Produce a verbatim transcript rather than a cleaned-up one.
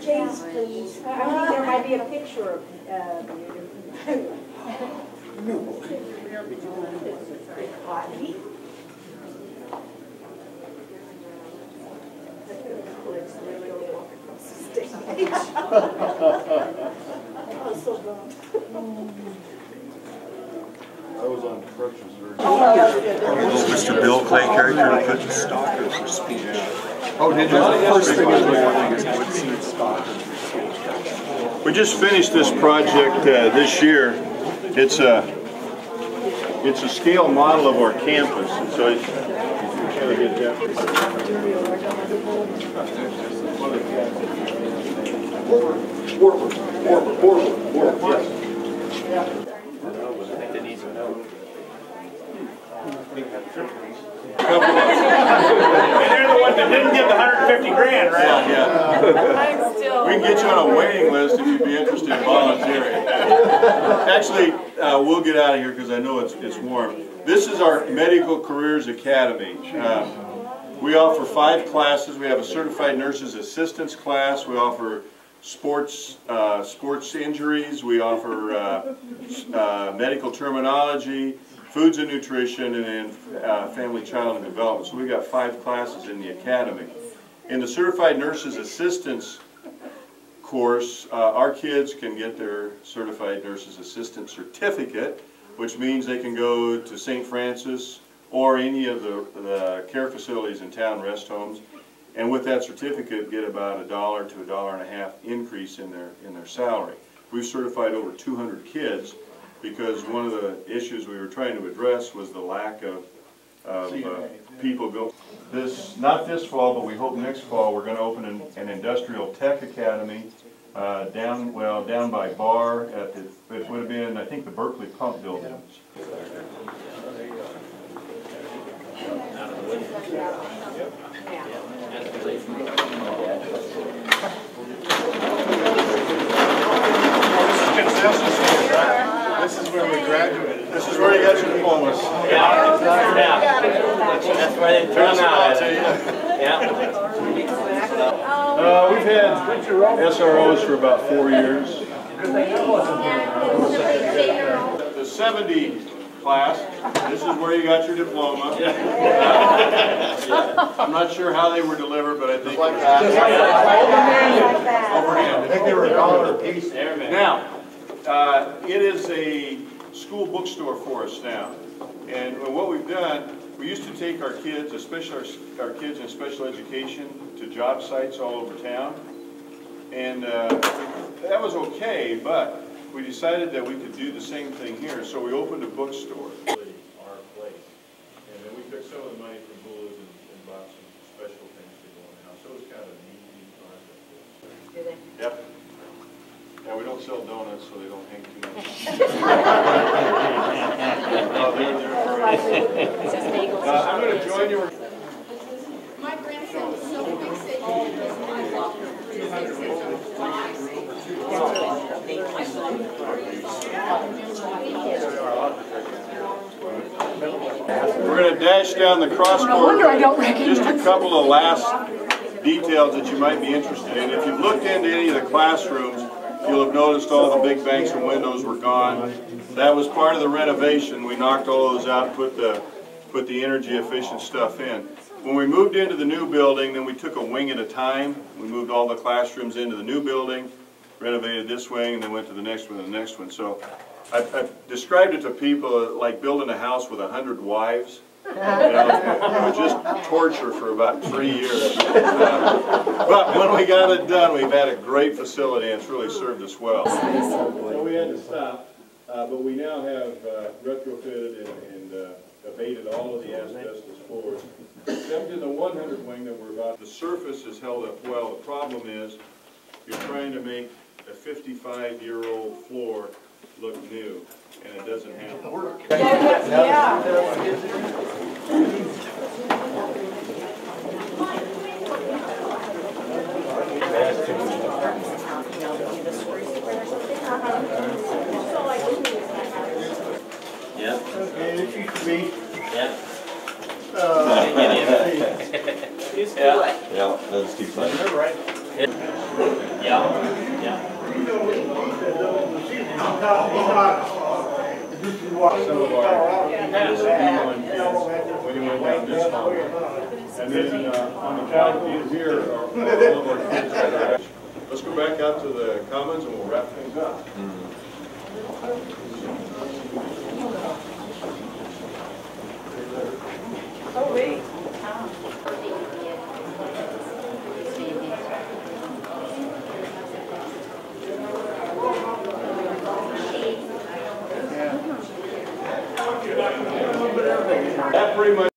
James, please. I think there might be a picture of uh, no. Hottie. I was on crutches earlier. Oh, Mister Bill Clay character put the stalker for speech. Oh, did you? The first thing in the morning is good seed stalker. We just finished this project uh, this year. It's a it's a scale model of our campus, and so it's gotta get that. Forward, forward, forward, forward, forward, yes. And they're the ones that didn't give the one hundred fifty grand, right? Yeah. Yeah. We can get you on a waiting list if you'd be interested in volunteering. Actually, uh, we'll get out of here because I know it's, it's warm. This is our Medical Careers Academy. Uh, we offer five classes. We have a Certified Nurses Assistants class. We offer sports uh, sports injuries, we offer uh, uh, medical terminology, foods and nutrition, and then uh, family, child, and development. So we've got five classes in the academy. In the Certified Nurses Assistants course, uh, our kids can get their Certified Nurses Assistant certificate, which means they can go to Saint Francis or any of the, the care facilities in town, rest homes, and with that certificate get about a dollar to a dollar and a half increase in their in their salary. We've certified over two hundred kids because one of the issues we were trying to address was the lack of, of uh, people go. This, not this fall, but we hope next fall we're going to open an, an industrial tech academy uh, down well down by Barr at the, it would have been, I think, the Berkeley pump building. This is where we graduated. This is where you got your diplomas. Yeah, that's where they turn out. Yeah. We've had S R Os for about four years. The seventy class. This is where you got your diploma. Uh, I'm not sure how they were delivered, but I think like that. Overhand. I think they were a dollar a piece. Now. Uh, it is a school bookstore for us now, and what we've done, we used to take our kids, especially our, our kids in special education, to job sites all over town, and uh, that was okay, but we decided that we could do the same thing here, so we opened a bookstore. Our place, and then we took some of the money from Bulu's and, and bought some special things to go in the house, so it was kind of a neat, neat project. Yep. Yeah, we don't sell donuts, so they don't hang too much. uh, I'm going to join you. My grandson was so fixated with. We're going to dash down the crosswalk. Just a couple of last details that you might be interested in. If you've looked into any of the classrooms, you'll have noticed all the big banks and windows were gone. That was part of the renovation. We knocked all those out, put the put the energy efficient stuff in. When we moved into the new building, then we took a wing at a time. We moved all the classrooms into the new building, renovated this wing, and then went to the next one and the next one. So I've, I've described it to people like building a house with a hundred wives. You know, it was just torture for about three years. Uh, but when we got it done, we've had a great facility and it's really served us well. Well, we had to stop, uh, but we now have uh, retrofitted and, and uh, abated all of the asbestos floors. Except in the one hundred wing that we're about. The surface is held up well. The problem is you're trying to make a fifty-five-year-old floor look new, and it doesn't happen. Work. Yeah. Okay, this used to be. Yeah. Uh, yeah. Yeah, that's too funny. You're right. It, yeah, yeah. When you went down this hall. And then uh, on the faculty here are all of our kids that are actually. Let's go back out to the Commons and we'll wrap things up. Mm-hmm. Oh, wait. That pretty much